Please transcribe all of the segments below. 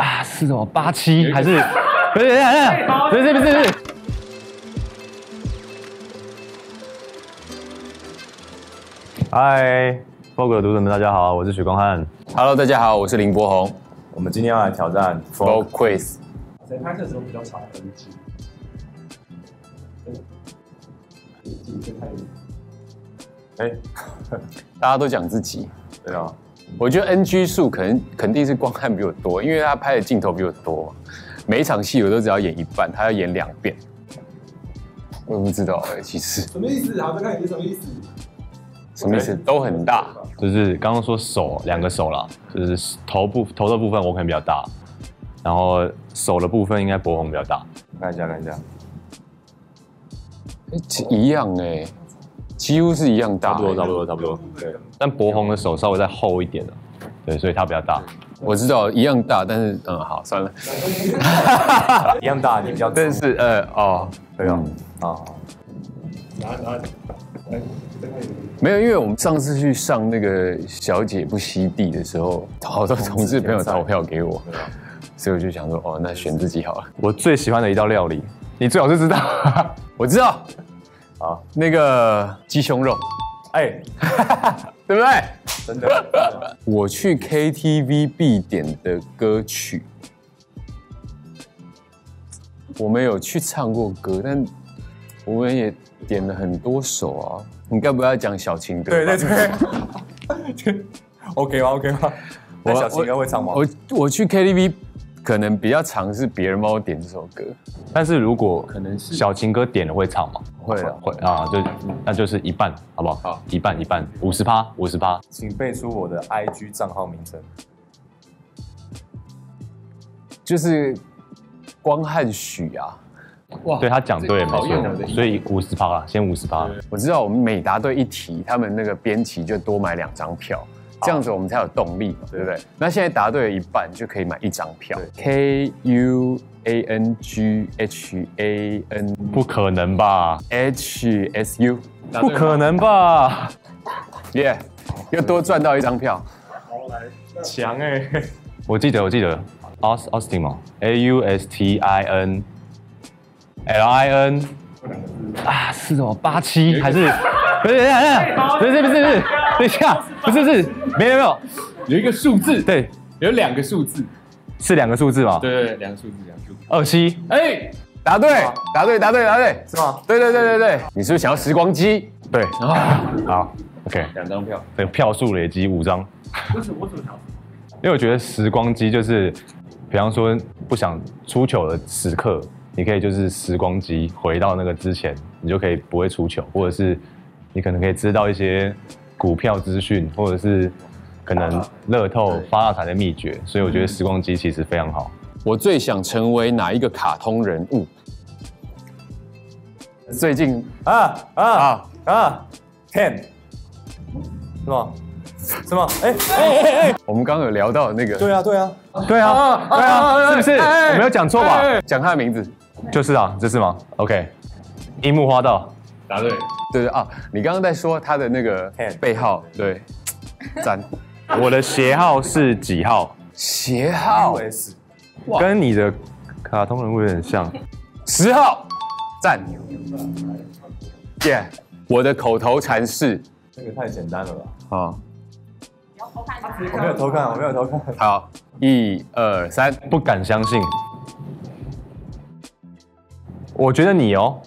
啊是什么87还是？不是不是。嗨 ，Vogue 的读者们，大家好，我是许光汉。Hello， 大家好，我是林柏宏。我们今天要来挑战 Vogue Quiz。在拍摄的时候比较长的一集。大家都讲自己。对啊。我觉得 NG 数肯定是光汉比我多，因为他拍的镜头比我多。每一场戏我都只要演一半，他要演2遍。我也不知道哎，其实。什么意思？好，再看你什么意思。什么意思？都很大。就是刚刚说手2个手啦，就是头的部分我可能比较大，然后手的部分应该柏宏比较大。看一下。一样哎，几乎是一样大，差不多。对，但柏宏的手稍微再厚一点了，对，所以它比较大。我知道一样大，但是好，算了，一样大你比较大，但是对啊，拿。没有，因为我们上次去上那个小姐不吸地的时候，好多同事朋友投票给我，所以我就想说，哦，那选自己好了。我最喜欢的一道料理，你最好是知道。我知道，好，那个鸡胸肉，哎，对不对？真的。我去 KTV 必点的歌曲，我们有去唱过歌，但我们也点了很多首啊。你该不要讲小情歌？对。OK 吗？我小情歌会唱吗？我去 KTV 可能比较常是别人帮我点这首歌，但是如果可能是小情歌点了会唱吗？会啊，那就是一半，好不好？好，一半，50%。请背出我的 IG 账号名称，就是光汉许啊。哇，对他讲对，没错，所以50%啦，先50%。我知道我们每答对一题，他们那个编辑就多买2张票，这样子我们才有动力嘛，对不对？那现在答对了一半就可以买1张票。KUANGHAN， 不可能吧 ？HSU， 不可能吧？耶，又多赚到1张票。好来，强哎！我记得 ，Austin 嘛 ，AUSTIN。LIN 啊是什么87还是不是等一下不是没有有一个数字对有2个数字是2个数字吗？对2个数字27哎答对是吗？对你是不是想要时光机？对好 OK 2张票对票数累积5张为什么想？因为我觉得时光机就是比方说不想出糗的时刻。你可以就是时光机回到那个之前，你就可以不会出糗，或者是你可能可以知道一些股票资讯，或者是可能乐透发大财的秘诀。所以我觉得时光机其实非常好。我最想成为哪一个卡通人物？最近Ken 是吗？什么？哎！我们刚刚有聊到那个。对啊，是不是？我没有讲错吧？讲他的名字，就是啊，这是吗 ？OK， 樱木花道，答对。对啊，你刚刚在说他的那个背号，对，赞。我的鞋号是几号？鞋号 S， 跟你的卡通人物有点像。10号，赞。耶，我的口头禅是。这个太简单了吧？好。我没有偷看。好，1、2、3，不敢相信。我觉得你哦，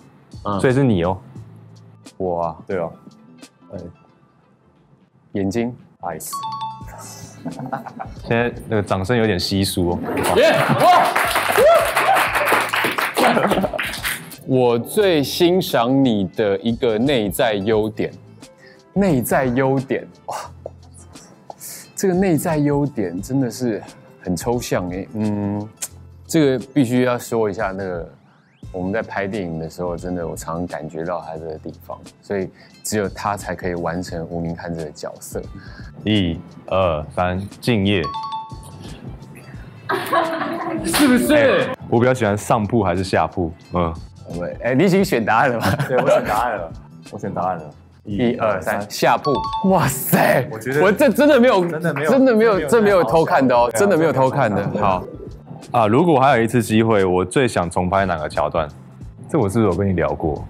所以是你哦。我啊，对哦。眼睛 ，eyes。现在那个掌声有点稀疏哦。我最欣赏你的一个内在优点，哇。这个内在优点真的是很抽象哎，这个必须要说一下。那个我们在拍电影的时候，真的我常感觉到他这个地方，所以只有他才可以完成无名看这个角色。1、2、3，敬业，是不是？我比较喜欢上铺还是下铺？你已经选答案了吧？对，我选答案了。1、2、3，下铺。哇塞！我这真的没有偷看的哦，真的没有偷看的。好，啊，如果还有一次机会，我最想重拍哪个桥段？这我是不是有跟你聊过？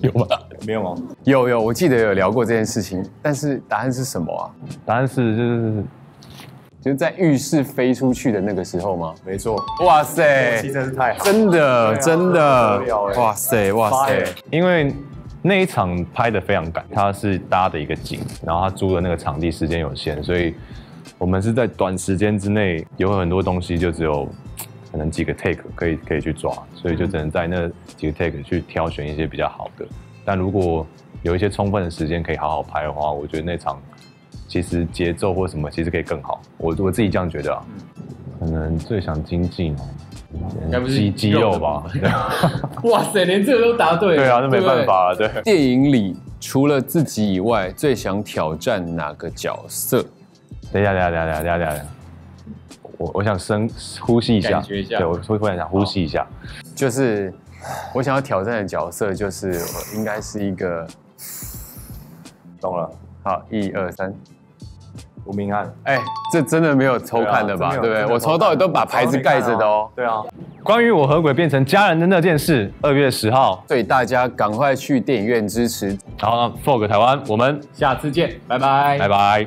有吗？没有吗？有，我记得有聊过这件事情，但是答案是什么啊？答案是就是在浴室飞出去的那个时候吗？没错。哇塞，真的是太好，真的，哇塞哇塞，因为。 那一场拍得非常赶，它是搭的一个景，然后他租的那个场地时间有限，所以我们是在短时间之内有很多东西就只有可能几个 take 可以去抓，所以就只能在那几个 take 去挑选一些比较好的。但如果有一些充分的时间可以好好拍的话，我觉得那场其实节奏或什么其实可以更好。我自己这样觉得啊，可能最想精进哦。 肌肉吧，哇塞，连这个都答对了。对啊，那没办法了。对，电影里除了自己以外，最想挑战哪个角色？等一下，我想深呼吸一下，感觉一下。对，我突然想呼吸一下。就是我想要挑战的角色，就是我应该是一个，懂了。好，1、2、3。 吴明翰，哎，这真的没有偷看的吧？对不对？我从头到尾都把牌子盖着的哦。对啊。关于我和鬼变成家人的那件事，2月10号，所以大家赶快去电影院支持。好，Vogue Taiwan，我们下次见，拜拜，拜拜。